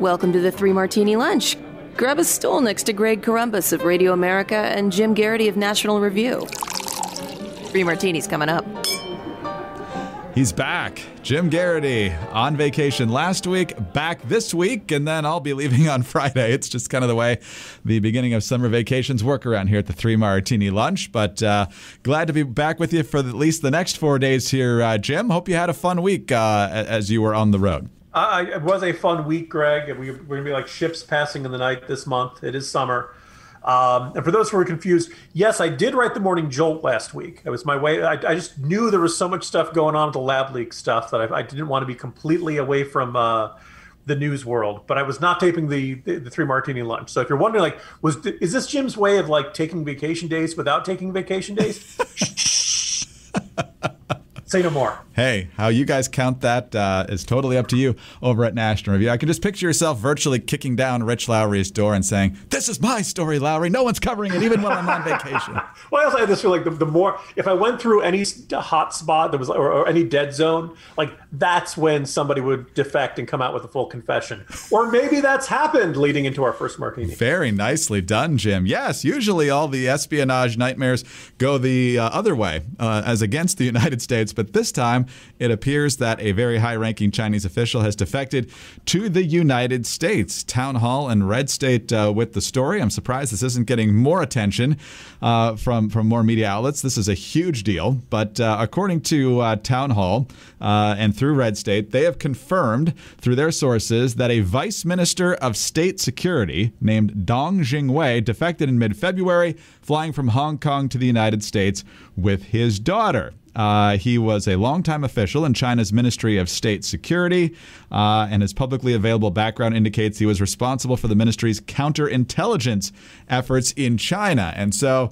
Welcome to the Three Martini Lunch. Grab a stool next to Greg Corumbus of Radio America and Jim Garrity of National Review. Three Martini's coming up. He's back. Jim Garrity on vacation last week, back this week, and then I'll be leaving on Friday. It's just kind of the way the beginning of summer vacations work around here at the Three Martini Lunch. But glad to be back with you for at least the next 4 days here, Jim. Hope you had a fun week as you were on the road. It was a fun week, Greg. We're going to be like ships passing in the night this month. It is summer. And for those who were confused, yes, I did write the Morning Jolt last week. It was my way. I just knew there was so much stuff going on with the lab leak stuff that I didn't want to be completely away from the news world. But I was not taping the Three Martini Lunch. So if you're wondering, like, is this Jim's way of like taking vacation days without taking vacation days? Say no more. Hey, how you guys count that is totally up to you over at National Review. I can just picture yourself virtually kicking down Rich Lowry's door and saying, "This is my story, Lowry. No one's covering it, even when I'm on vacation." Well, I also had this feel like the more, if I went through any hot spot that was, or any dead zone, like that's when somebody would defect and come out with a full confession. Or maybe that's happened leading into our first martini. Very nicely done, Jim. Yes, usually all the espionage nightmares go the other way, as against the United States. But this time, it appears that a very high-ranking Chinese official has defected to the United States. Town Hall and Red State with the story. I'm surprised this isn't getting more attention from more media outlets. This is a huge deal. But according to Town Hall and through Red State, they have confirmed through their sources that a vice minister of state security named Dong Jingwei defected in mid-February, flying from Hong Kong to the United States with his daughter. He was a longtime official in China's Ministry of State Security, and his publicly available background indicates he was responsible for the ministry's counterintelligence efforts in China. And so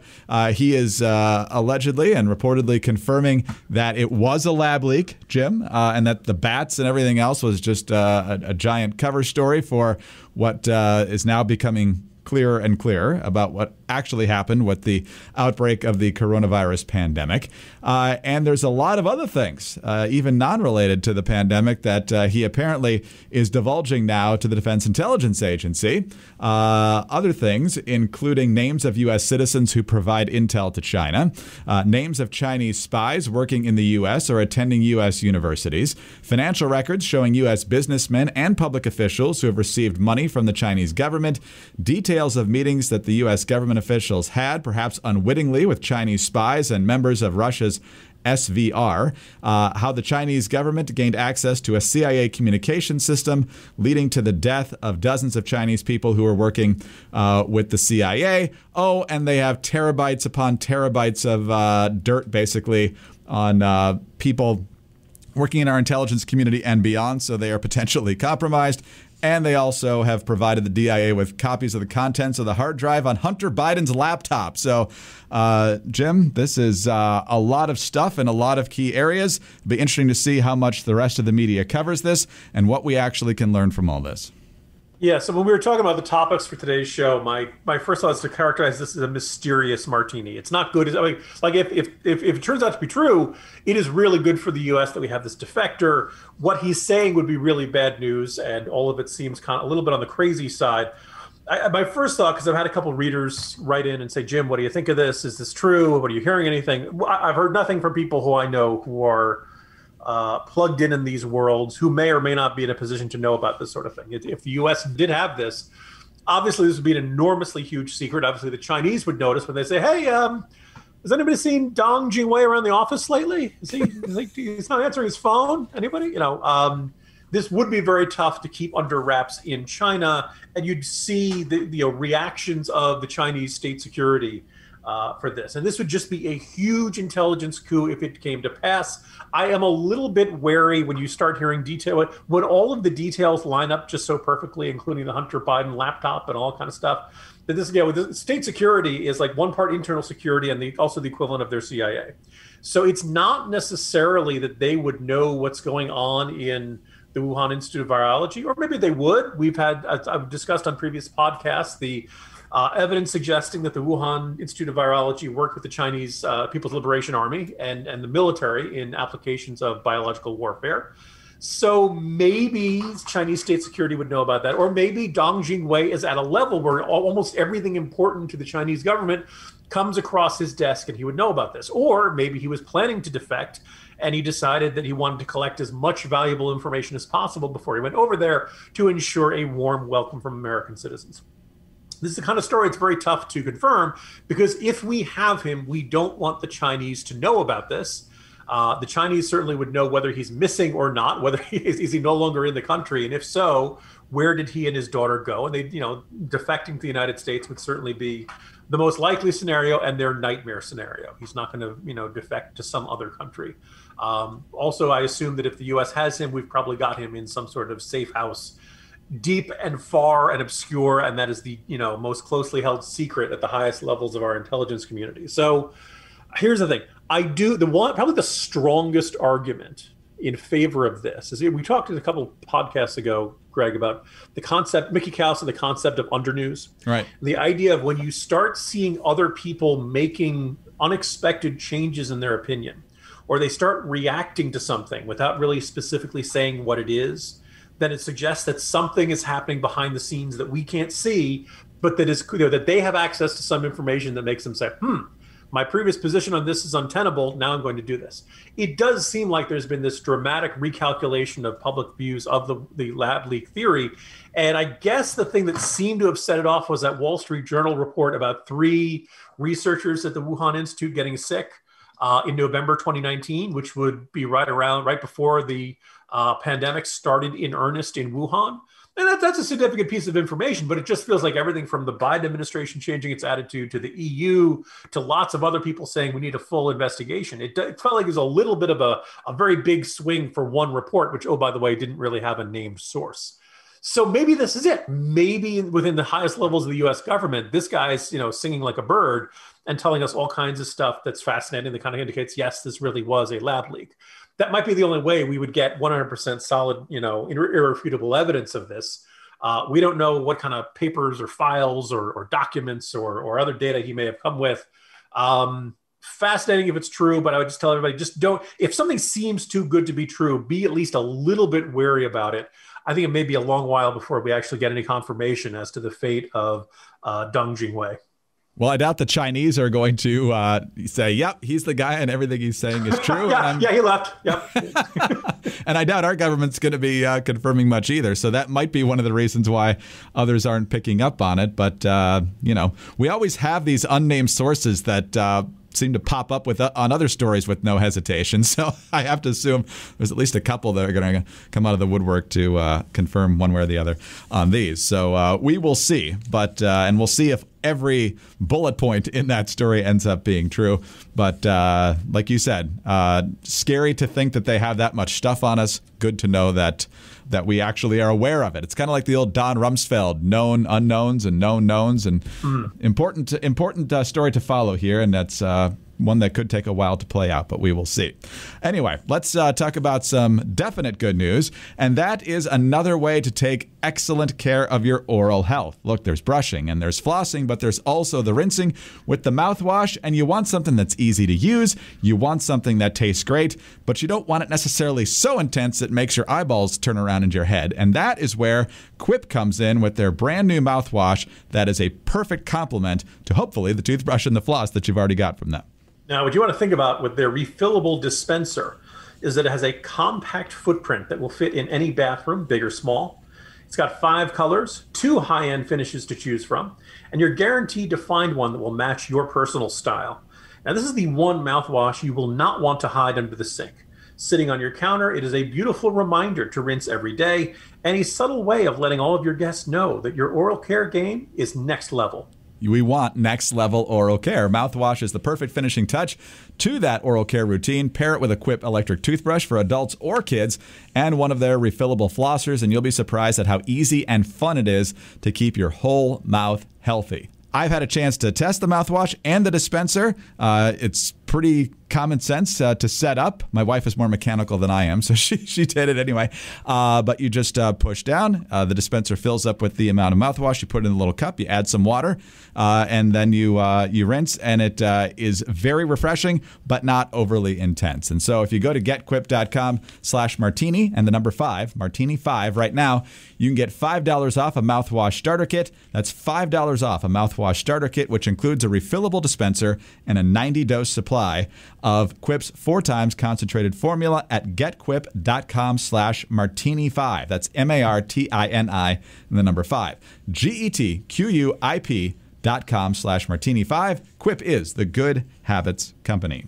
he is allegedly and reportedly confirming that it was a lab leak, Jim, and that the bats and everything else was just a giant cover story for what is now becoming clearer and clearer about what actually happened with the outbreak of the coronavirus pandemic. And there's a lot of other things, even non-related to the pandemic, that he apparently is divulging now to the Defense Intelligence Agency. Other things, including names of U.S. citizens who provide intel to China, names of Chinese spies working in the U.S. or attending U.S. universities, financial records showing U.S. businessmen and public officials who have received money from the Chinese government, details of meetings that the U.S. government officials had, perhaps unwittingly, with Chinese spies and members of Russia's SVR, how the Chinese government gained access to a CIA communication system leading to the death of dozens of Chinese people who were working with the CIA. Oh, and they have terabytes upon terabytes of dirt, basically, on people working in our intelligence community and beyond, so they are potentially compromised. And they also have provided the DIA with copies of the contents of the hard drive on Hunter Biden's laptop. So, Jim, this is a lot of stuff in a lot of key areas. It'll be interesting to see how much the rest of the media covers this and what we actually can learn from all this. Yeah, so when we were talking about the topics for today's show, my first thought is to characterize this as a mysterious martini. It's not good. I mean, like if it turns out to be true, it is really good for the U.S. that we have this defector. What he's saying would be really bad news, and all of it seems kind of a little bit on the crazy side. My first thought, because I've had a couple of readers write in and say, Jim, what do you think of this? Is this true? What are you hearing? Anything? I've heard nothing from people who I know who are plugged in these worlds, who may or may not be in a position to know about this sort of thing. If the U.S. did have this, obviously this would be an enormously huge secret. Obviously the Chinese would notice when they say, hey, has anybody seen Dong Jingwei around the office lately? He's not answering his phone? Anybody? You know, this would be very tough to keep under wraps in China, and you'd see the reactions of the Chinese state security for this. And this would just be a huge intelligence coup if it came to pass. I am a little bit wary when you start hearing detail, when all of the details line up just so perfectly, including the Hunter Biden laptop and all kind of stuff, that this, again, with state security is like one part internal security and also the equivalent of their CIA. So it's not necessarily that they would know what's going on in the Wuhan Institute of Virology, or maybe they would. I've discussed on previous podcasts, the evidence suggesting that the Wuhan Institute of Virology worked with the Chinese People's Liberation Army and the military in applications of biological warfare. So maybe Chinese state security would know about that. Or maybe Dong Jingwei is at a level where almost everything important to the Chinese government comes across his desk, and he would know about this. Or maybe he was planning to defect, and he decided that he wanted to collect as much valuable information as possible before he went over there to ensure a warm welcome from American citizens. This is the kind of story it's very tough to confirm, because if we have him, we don't want the Chinese to know about this. The Chinese certainly would know whether he's missing or not, whether is he no longer in the country, and if so, where did he and his daughter go? And they, defecting to the United States would certainly be the most likely scenario and their nightmare scenario. He's not going to, defect to some other country. Also, I assume that if the U.S. has him, we've probably got him in some sort of safe house, deep and far and obscure, and that is the, most closely held secret at the highest levels of our intelligence community. So here's the thing. Probably the strongest argument in favor of this is, we talked a couple podcasts ago, Greg, about the concept, Mickey Kaus and the concept of undernews. Right. The idea of when you start seeing other people making unexpected changes in their opinion, or they start reacting to something without really specifically saying what it is, then it suggests that something is happening behind the scenes that we can't see, but that is clear that they have access to some information that makes them say, my previous position on this is untenable. Now I'm going to do this. It does seem like there's been this dramatic recalculation of public views of the lab leak theory. And I guess the thing that seemed to have set it off was that Wall Street Journal report about 3 researchers at the Wuhan Institute getting sick in November 2019, which would be right before the pandemic started in earnest in Wuhan. And that's a significant piece of information, but it just feels like everything from the Biden administration changing its attitude to the EU to lots of other people saying we need a full investigation. It felt like it was a little bit of a very big swing for one report, which, oh, by the way, didn't really have a named source. So maybe this is it. Maybe within the highest levels of the U.S. government, this guy's, singing like a bird and telling us all kinds of stuff that's fascinating that kind of indicates, yes, this really was a lab leak. That might be the only way we would get 100% solid, irrefutable evidence of this. We don't know what kind of papers or files or documents or other data he may have come with. Fascinating if it's true, but I would just tell everybody, if something seems too good to be true, be at least a little bit wary about it. I think it may be a long while before we actually get any confirmation as to the fate of Dong Jingwei. Well, I doubt the Chinese are going to say, yep, he's the guy and everything he's saying is true. Yeah, he left. Yep. And I doubt our government's going to be confirming much either. So that might be one of the reasons why others aren't picking up on it. But, we always have these unnamed sources that seem to pop up with on other stories with no hesitation. So I have to assume there's at least a couple that are going to come out of the woodwork to confirm one way or the other on these. So we will see. But and we'll see if every bullet point in that story ends up being true. But like you said, scary to think that they have that much stuff on us. Good to know that we actually are aware of it. It's kind of like the old Don Rumsfeld, known unknowns and known knowns. And important story to follow here. And that's one that could take a while to play out, but we will see. Anyway, let's talk about some definite good news, and that is another way to take excellent care of your oral health. Look, there's brushing and there's flossing, but there's also the rinsing with the mouthwash, and you want something that's easy to use. You want something that tastes great, but you don't want it necessarily so intense it makes your eyeballs turn around in your head, and that is where Quip comes in with their brand new mouthwash that is a perfect complement to, hopefully, the toothbrush and the floss that you've already got from them. Now, what you want to think about with their refillable dispenser is that it has a compact footprint that will fit in any bathroom, big or small. It's got 5 colors, 2 high-end finishes to choose from, and you're guaranteed to find one that will match your personal style. Now, this is the one mouthwash you will not want to hide under the sink. Sitting on your counter, it is a beautiful reminder to rinse every day and a subtle way of letting all of your guests know that your oral care game is next level. We want next level oral care. Mouthwash is the perfect finishing touch to that oral care routine. Pair it with a Quip electric toothbrush for adults or kids and one of their refillable flossers, and you'll be surprised at how easy and fun it is to keep your whole mouth healthy. I've had a chance to test the mouthwash and the dispenser. It's pretty common sense to set up. My wife is more mechanical than I am, so she did it anyway. But you just push down. The dispenser fills up with the amount of mouthwash. You put it in a little cup. You add some water, and then you rinse. And it is very refreshing, but not overly intense. And so if you go to getquip.com/martini and the number 5, martini 5 right now, you can get $5 off a mouthwash starter kit. That's $5 off a mouthwash starter kit, which includes a refillable dispenser and a 90-dose supply of Quip's 4x concentrated formula at getquip.com/martini5. That's MARTINI and the number 5. GETQUIP.com/martini5. Quip is the Good Habits Company.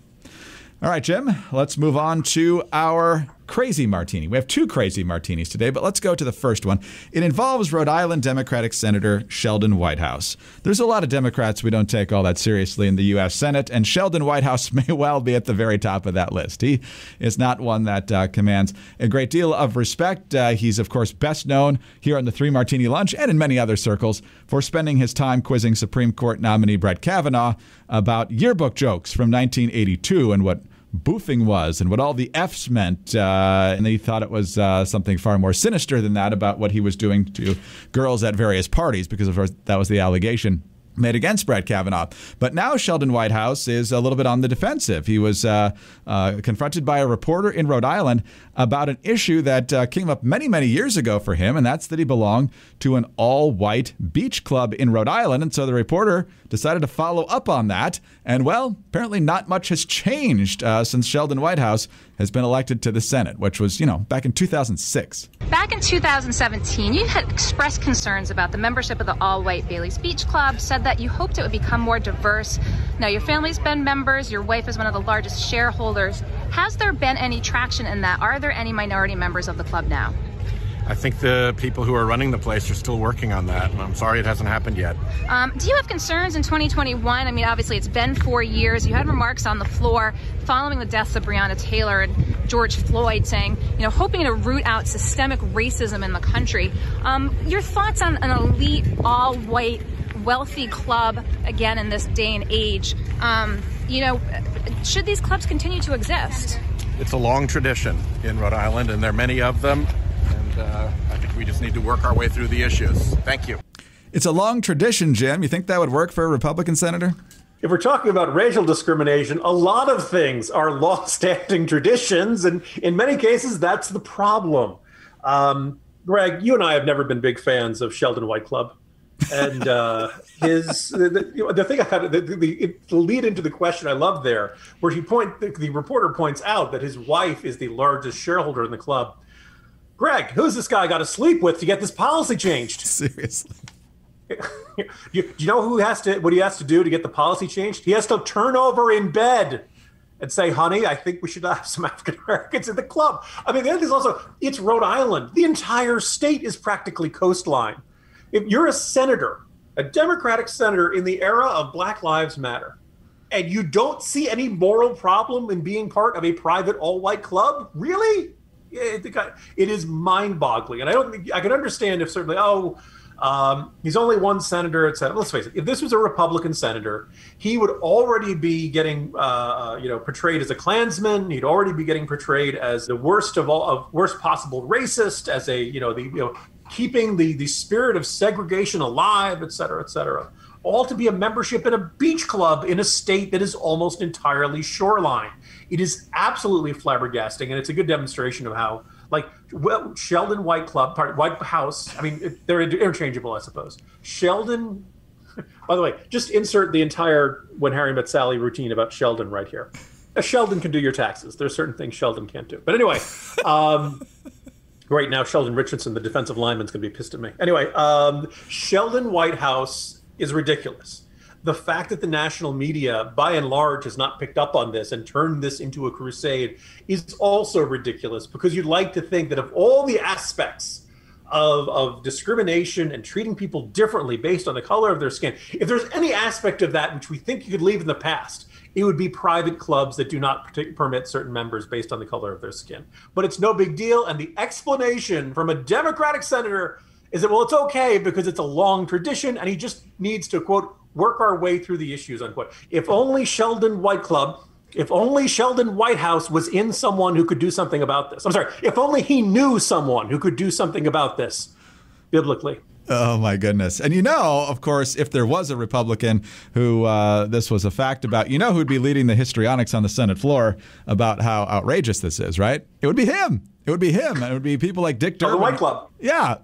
All right, Jim, let's move on to our crazy martini. We have two crazy martinis today, but let's go to the first one. It involves Rhode Island Democratic Senator Sheldon Whitehouse. There's a lot of Democrats we don't take all that seriously in the U.S. Senate, and Sheldon Whitehouse may well be at the very top of that list. He is not one that commands a great deal of respect. He's, of course, best known here on the Three Martini Lunch and in many other circles for spending his time quizzing Supreme Court nominee Brett Kavanaugh about yearbook jokes from 1982 and what boofing was and what all the F's meant. And he thought it was something far more sinister than that about what he was doing to girls at various parties, because of course that was the allegation made against Brett Kavanaugh. But now Sheldon Whitehouse is a little bit on the defensive. He was confronted by a reporter in Rhode Island about an issue that came up many, many years ago for him, and that's that he belonged to an all-white beach club in Rhode Island. And so the reporter decided to follow up on that. And, well, apparently not much has changed since Sheldon Whitehouse has been elected to the Senate, which was, you know, back in 2006. Back in 2017, you had expressed concerns about the membership of the all-white Bailey's Beach Club, said that you hoped it would become more diverse. Now, your family's been members. Your wife is one of the largest shareholders. Has there been any traction in that? Are there any minority members of the club now? I think the people who are running the place are still working on that, and I'm sorry it hasn't happened yet. Do you have concerns in 2021? I mean, obviously, it's been 4 years. You had remarks on the floor following the deaths of Breonna Taylor and George Floyd saying, you know, hoping to root out systemic racism in the country. Your thoughts on an elite, all-white, wealthy club, again, in this day and age? You know, should these clubs continue to exist? It's a long tradition in Rhode Island, and there are many of them. I think we just need to work our way through the issues. Thank you. It's a long tradition, Jim. You think that would work for a Republican senator? If we're talking about racial discrimination, a lot of things are long-standing traditions, and in many cases, that's the problem. Greg, you and I have never been big fans of Sheldon Whitehouse, and the thing I had the lead into the question I love there, where the reporter points out that his wife is the largest shareholder in the club. Greg, who's this guy I got to sleep with to get this policy changed? Seriously. Do you know what he has to do to get the policy changed? He has to turn over in bed and say, honey, I think we should have some African-Americans in the club. I mean, the other thing is also, it's Rhode Island. The entire state is practically coastline. If you're a senator, a Democratic senator in the era of Black Lives Matter, and you don't see any moral problem in being part of a private all-white club, really? It is mind-boggling, and I can understand if certainly, he's only one senator, etc. Let's face it: if this was a Republican senator, he would already be getting, portrayed as a Klansman. He'd already be getting portrayed as the worst of all, worst possible racist, as a keeping the spirit of segregation alive, etc., etc. All to be a membership in a beach club in a state that is almost entirely shoreline. It is absolutely flabbergasting, and it's a good demonstration of how, Sheldon Whitehouse. I mean, they're interchangeable, I suppose. Sheldon, by the way, just insert the entire When Harry Met Sally routine about Sheldon right here. Sheldon can do your taxes. There's certain things Sheldon can't do. But anyway, right now, Sheldon Richardson, the defensive lineman, is going to be pissed at me. Anyway, Sheldon Whitehouse is ridiculous. The fact that the national media, by and large, has not picked up on this and turned this into a crusade is also ridiculous, because you'd like to think that of all the aspects of discrimination and treating people differently based on the color of their skin, if there's any aspect of that which we think you could leave in the past, it would be private clubs that do not permit certain members based on the color of their skin. But it's no big deal, and the explanation from a Democratic senator is that, well, it's okay because it's a long tradition and he just needs to, quote, work our way through the issues, unquote. If only Sheldon Whitehouse If only Sheldon Whitehouse was in someone who could do something about this. I'm sorry. If only he knew someone who could do something about this biblically. Oh, my goodness. And, you know, of course, if there was a Republican who this was a fact about, you know, who'd be leading the histrionics on the Senate floor about how outrageous this is, right? It would be him. It would be him. It would be people like Dick Durbin. The White Club. Yeah.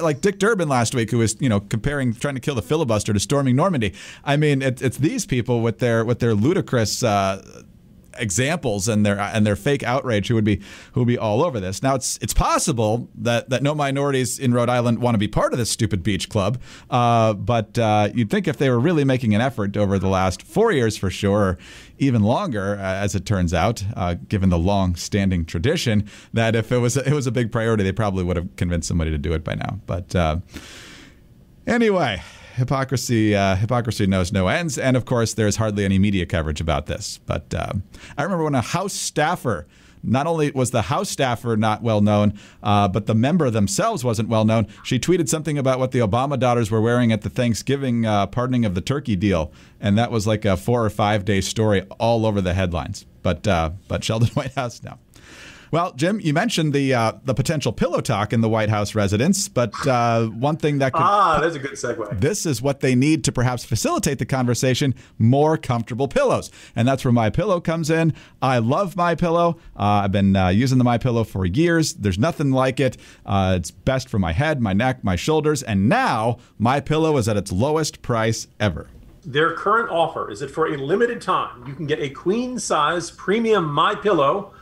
Like Dick Durbin last week, who was, you know, comparing trying to kill the filibuster to storming Normandy. I mean, it's these people with their ludicrous examples and their fake outrage who would be all over this. Now, it's possible that no minorities in Rhode Island want to be part of this stupid beach club. But you'd think if they were really making an effort over the last 4 years for sure, or even longer, as it turns out, given the long-standing tradition, that if it was a big priority, they probably would have convinced somebody to do it by now. But anyway. Hypocrisy knows no ends. And, of course, there's hardly any media coverage about this. But I remember when a House staffer, not only was the House staffer not well known, but the member themselves wasn't well known. She tweeted something about what the Obama daughters were wearing at the Thanksgiving pardoning of the turkey deal. And that was like a 4 or 5 day story all over the headlines. But Sheldon Whitehouse, no. Well, Jim, you mentioned the potential pillow talk in the White House residence, but one thing that could... that's a good segue. This is what they need to perhaps facilitate the conversation, more comfortable pillows. And that's where My Pillow comes in. I love My Pillow. I've been using the My Pillow for years. There's nothing like it. It's best for my head, my neck, my shoulders, and now My Pillow is at its lowest price ever. Their current offer is that for a limited time, you can get a queen-size premium My Pillow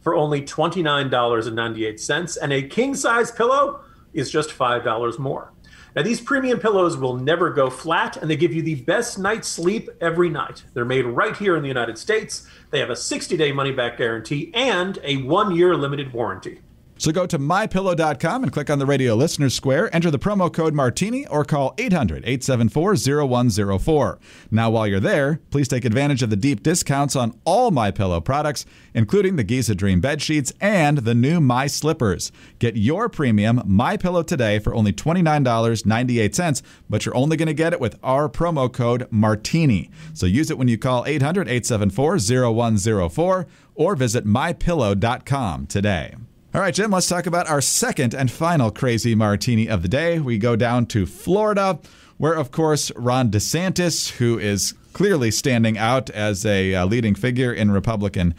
for only $29.98, and a king-size pillow is just $5 more. Now, these premium pillows will never go flat, and they give you the best night's sleep every night. They're made right here in the United States. They have a 60-day money-back guarantee and a one-year limited warranty. So go to mypillow.com and click on the radio listener square, enter the promo code Martini, or call 800-874-0104. Now, while you're there, please take advantage of the deep discounts on all My Pillow products, including the Giza Dream bed sheets and the new My Slippers. Get your premium My Pillow today for only $29.98, but you're only going to get it with our promo code Martini. So use it when you call 800-874-0104 or visit mypillow.com today. All right, Jim, let's talk about our second and final crazy martini of the day. We go down to Florida, where, of course, Ron DeSantis, who is clearly standing out as a leading figure in Republican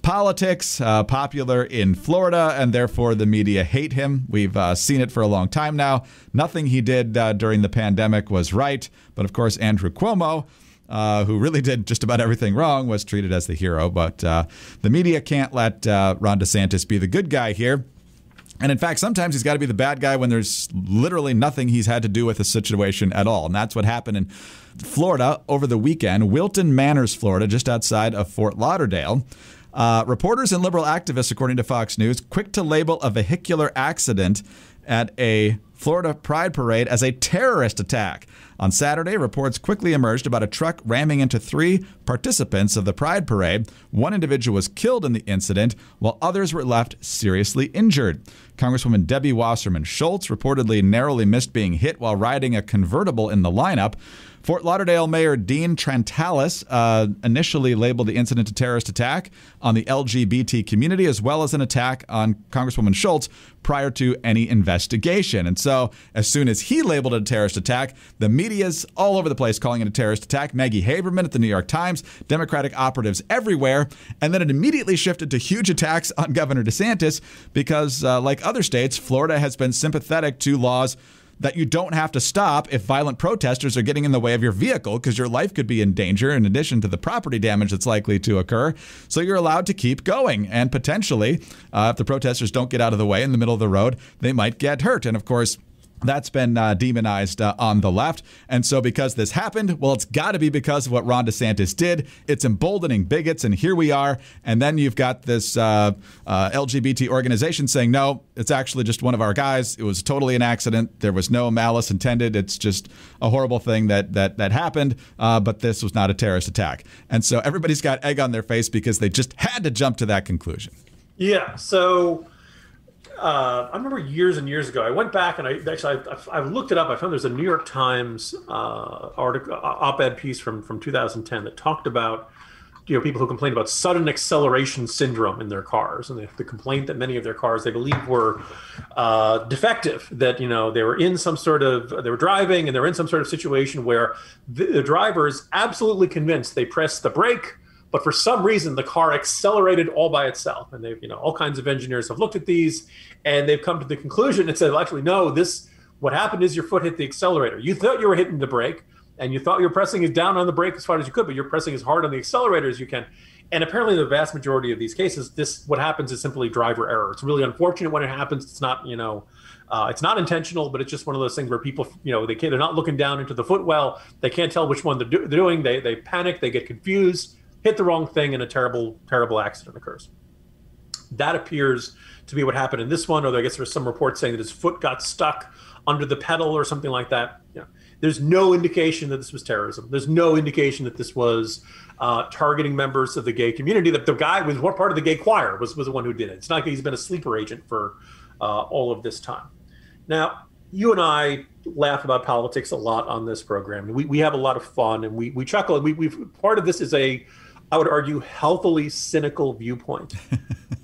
politics, popular in Florida, and therefore the media hate him. We've seen it for a long time now. Nothing he did during the pandemic was right. But, of course, Andrew Cuomo, who really did just about everything wrong, was treated as the hero. But the media can't let Ron DeSantis be the good guy here. And in fact, sometimes he's got to be the bad guy when there's literally nothing he's had to do with the situation at all. And that's what happened in Florida over the weekend. Wilton Manors, Florida, just outside of Fort Lauderdale. Reporters and liberal activists, according to Fox News, quick to label a vehicular accident at a Florida Pride Parade as a terrorist attack. On Saturday, reports quickly emerged about a truck ramming into three participants of the Pride Parade. One individual was killed in the incident, while others were left seriously injured. Congresswoman Debbie Wasserman Schultz reportedly narrowly missed being hit while riding a convertible in the lineup. Fort Lauderdale Mayor Dean Trantalis initially labeled the incident a terrorist attack on the LGBT community, as well as an attack on Congresswoman Schultz prior to any investigation. And so as soon as he labeled it a terrorist attack, the media's all over the place calling it a terrorist attack. Maggie Haberman at the New York Times, Democratic operatives everywhere. And then it immediately shifted to huge attacks on Governor DeSantis because, like other states, Florida has been sympathetic to laws that you don't have to stop if violent protesters are getting in the way of your vehicle because your life could be in danger in addition to the property damage that's likely to occur. So you're allowed to keep going. And potentially, if the protesters don't get out of the way in the middle of the road, they might get hurt. And of course, that's been demonized on the left. And so because this happened, well, it's got to be because of what Ron DeSantis did. It's emboldening bigots, and here we are. And then you've got this LGBT organization saying, no, it's actually just one of our guys. It was totally an accident. There was no malice intended. It's just a horrible thing that happened. But this was not a terrorist attack. And so everybody's got egg on their face because they just had to jump to that conclusion. Yeah, so... I remember years and years ago, I went back and I looked it up. I found there's a New York Times article, op-ed piece from 2010 that talked about people who complained about sudden acceleration syndrome in their cars, and the complaint that many of their cars they believe were defective, that they were driving and they were in some sort of situation where the driver is absolutely convinced they pressed the brake, but for some reason the car accelerated all by itself. And they've all kinds of engineers have looked at these, and they've come to the conclusion and said, well, actually no, what happened is your foot hit the accelerator. You thought you were hitting the brake, and you thought you were pressing it down on the brake as hard as you could, but you're pressing as hard on the accelerator as you can. And apparently in the vast majority of these cases, what happens is simply driver error. It's really unfortunate when it happens. It's not, it's not intentional, but it's just one of those things where people, they're not looking down into the footwell. They can't tell which one they're doing. They panic, they get confused, hit the wrong thing, and a terrible, terrible accident occurs. That appears to be what happened in this one, although I guess there's some reports saying that his foot got stuck under the pedal or something like that. There's no indication that this was terrorism. There's no indication that this was targeting members of the gay community, that the guy was part of the gay choir was the one who did it. It's not like he's been a sleeper agent for all of this time. Now, you and I laugh about politics a lot on this program. We have a lot of fun, and we chuckle. And part of this is I would argue, healthily cynical viewpoint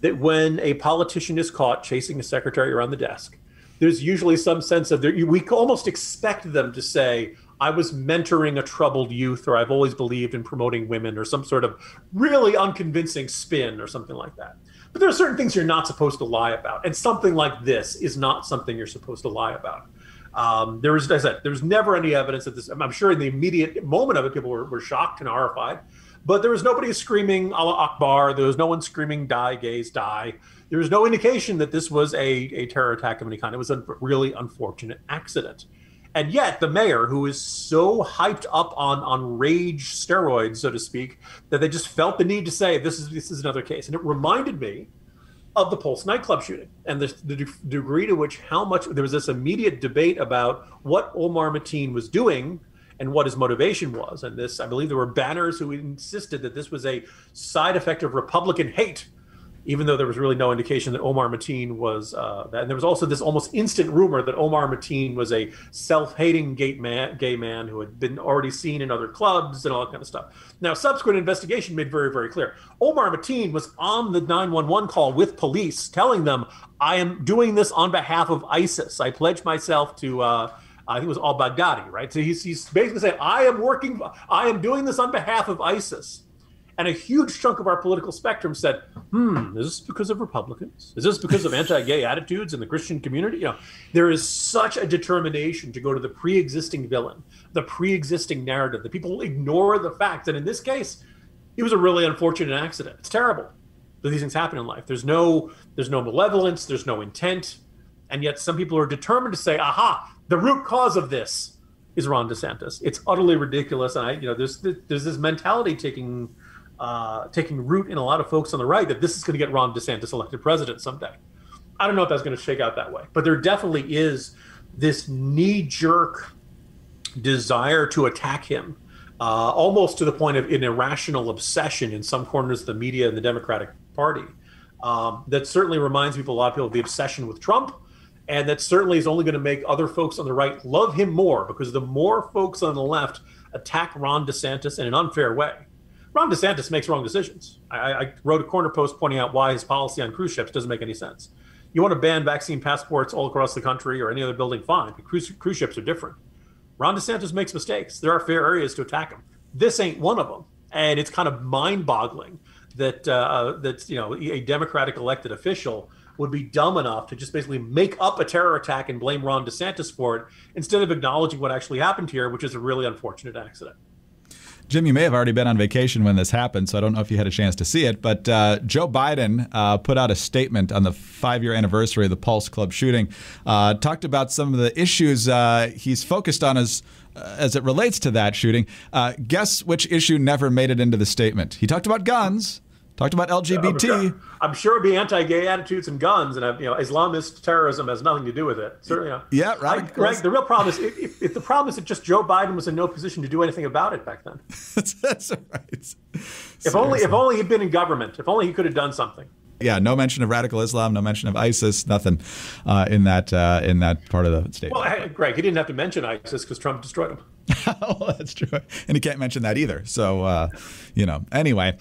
that when a politician is caught chasing a secretary around the desk, there's usually some sense of we almost expect them to say, I was mentoring a troubled youth, or I've always believed in promoting women, or some sort of really unconvincing spin or something like that. But there are certain things you're not supposed to lie about. And something like this is not something you're supposed to lie about. There was never any evidence that this, I'm sure in the immediate moment of it, people were shocked and horrified, but there was nobody screaming Allah Akbar. There was no one screaming, die, gays, die. There was no indication that this was a terror attack of any kind. It was a really unfortunate accident. And yet the mayor, who is so hyped up on rage steroids, so to speak, that they just felt the need to say, this is another case. And it reminded me of the Pulse nightclub shooting and the degree to which there was this immediate debate about what Omar Mateen was doing and what his motivation was. And this, I believe there were banners who insisted that this was a side effect of Republican hate, even though there was really no indication that Omar Mateen was that. And there was also this almost instant rumor that Omar Mateen was a self-hating gay man who had been already seen in other clubs and all that kind of stuff. Now, subsequent investigation made very, very clear. Omar Mateen was on the 911 call with police telling them, I am doing this on behalf of ISIS. I pledge myself to, I think it was Al Baghdadi, right? So he's basically saying, I am doing this on behalf of ISIS. And a huge chunk of our political spectrum said, is this because of Republicans? Is this because of anti-gay attitudes in the Christian community? There is such a determination to go to the pre-existing villain, the pre-existing narrative, that people ignore the fact that in this case, it was a really unfortunate accident. It's terrible that these things happen in life. There's no malevolence, there's no intent. And yet some people are determined to say, aha, the root cause of this is Ron DeSantis. It's utterly ridiculous. And there's this mentality taking root in a lot of folks on the right that this is going to get Ron DeSantis elected president someday. I don't know if that's going to shake out that way, but there definitely is this knee-jerk desire to attack him, almost to the point of an irrational obsession in some corners of the media and the Democratic Party. That certainly reminds people, a lot of people, of the obsession with Trump, and that certainly is only going to make other folks on the right love him more, because the more folks on the left attack Ron DeSantis in an unfair way, Ron DeSantis makes wrong decisions. I wrote a corner post pointing out why his policy on cruise ships doesn't make any sense. You want to ban vaccine passports all across the country or any other building, fine, but cruise ships are different. Ron DeSantis makes mistakes. There are fair areas to attack him. This ain't one of them. And it's kind of mind-boggling that, a Democratic elected official would be dumb enough to just basically make up a terror attack and blame Ron DeSantis for it instead of acknowledging what actually happened here, which is a really unfortunate accident. Jim, you may have already been on vacation when this happened, so I don't know if you had a chance to see it, but Joe Biden put out a statement on the 5-year anniversary of the Pulse Club shooting, talked about some of the issues he's focused on as it relates to that shooting. Guess which issue never made it into the statement? He talked about guns. Talked about LGBT. I'm sure it'd be anti-gay attitudes and guns, and Islamist terrorism has nothing to do with it. Certainly, yeah, right. Right. The real problem is if the problem is that just Joe Biden was in no position to do anything about it back then. That's right. Seriously. If only he'd been in government. If only he could have done something. yeah, no mention of radical Islam, no mention of ISIS, nothing in that part of the statement. Well, Greg, he didn't have to mention ISIS because Trump destroyed him. Well, that's true. And he can't mention that either. So, you know, anyway,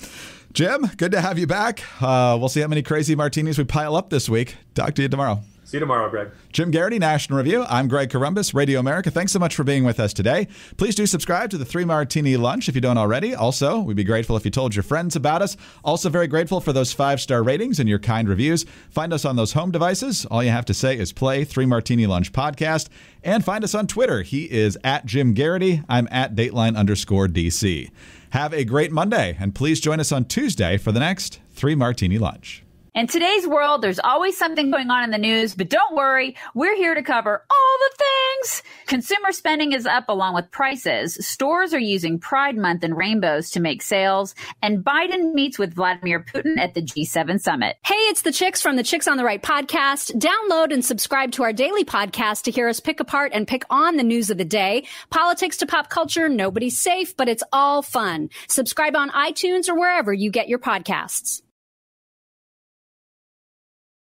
Jim, good to have you back. We'll see how many crazy martinis we pile up this week. Talk to you tomorrow. See you tomorrow, Greg. Jim Garrity, National Review. I'm Greg Corumbus, Radio America. Thanks so much for being with us today. Please do subscribe to the 3 Martini Lunch if you don't already. Also, we'd be grateful if you told your friends about us. Also very grateful for those 5-star ratings and your kind reviews. Find us on those home devices. All you have to say is play 3 Martini Lunch podcast. And find us on Twitter. He is at Jim Garrity. I'm at Dateline_DC. Have a great Monday, and please join us on Tuesday for the next 3 Martini Lunch. In today's world, there's always something going on in the news, but don't worry, we're here to cover all the things. Consumer spending is up along with prices. Stores are using Pride Month and rainbows to make sales. And Biden meets with Vladimir Putin at the G7 summit. Hey, it's the Chicks from the Chicks on the Right podcast. Download and subscribe to our daily podcast to hear us pick apart and pick on the news of the day. Politics to pop culture, nobody's safe, but it's all fun. Subscribe on iTunes or wherever you get your podcasts.